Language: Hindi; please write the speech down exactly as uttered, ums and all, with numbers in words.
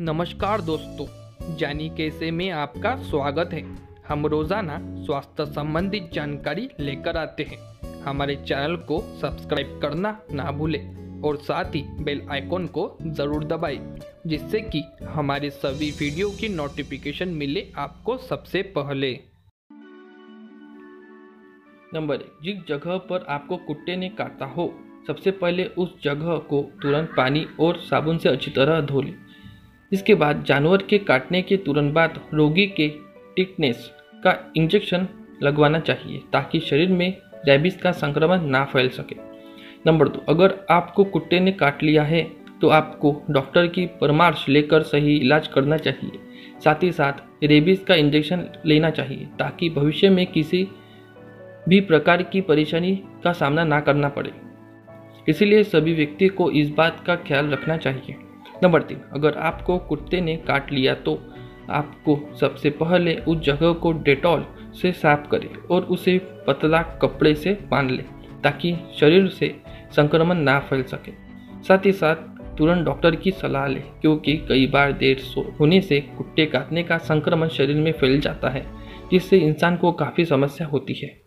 नमस्कार दोस्तों, जानिए कैसे में आपका स्वागत है। हम रोजाना स्वास्थ्य संबंधित जानकारी लेकर आते हैं। हमारे चैनल को सब्सक्राइब करना ना भूलें और साथ ही बेल आइकॉन को ज़रूर दबाएं, जिससे कि हमारे सभी वीडियो की नोटिफिकेशन मिले आपको सबसे पहले। नंबर एक, जिस जगह पर आपको कुत्ते ने काटा हो, सबसे पहले उस जगह को तुरंत पानी और साबुन से अच्छी तरह धो लें। इसके बाद जानवर के काटने के तुरंत बाद रोगी के टिटनेस का इंजेक्शन लगवाना चाहिए, ताकि शरीर में रेबीज का संक्रमण ना फैल सके। नंबर दो, अगर आपको कुत्ते ने काट लिया है तो आपको डॉक्टर की परामर्श लेकर सही इलाज करना चाहिए। साथ ही साथ रेबीज का इंजेक्शन लेना चाहिए, ताकि भविष्य में किसी भी प्रकार की परेशानी का सामना ना करना पड़े। इसलिए सभी व्यक्ति को इस बात का ख्याल रखना चाहिए। नंबर तीन, अगर आपको कुत्ते ने काट लिया तो आपको सबसे पहले उस जगह को डेटॉल से साफ करें और उसे पतला कपड़े से बांध लें, ताकि शरीर से संक्रमण ना फैल सके। साथ ही साथ तुरंत डॉक्टर की सलाह लें, क्योंकि कई बार देर होने से कुत्ते काटने का संक्रमण शरीर में फैल जाता है, जिससे इंसान को काफ़ी समस्या होती है।